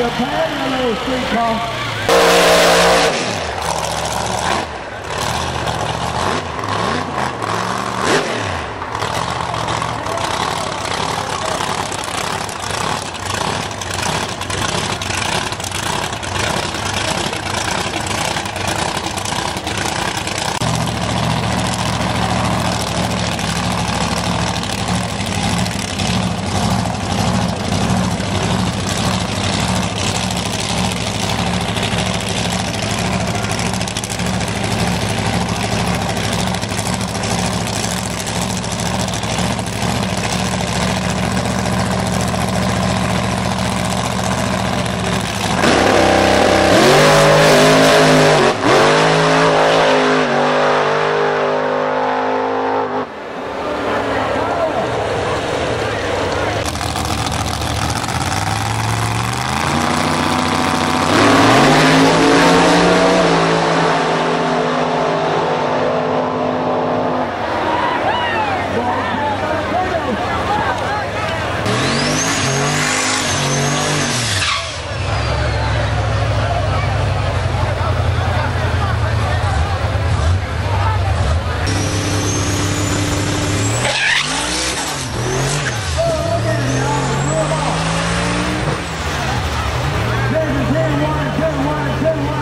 Japan, a little street car. Come on.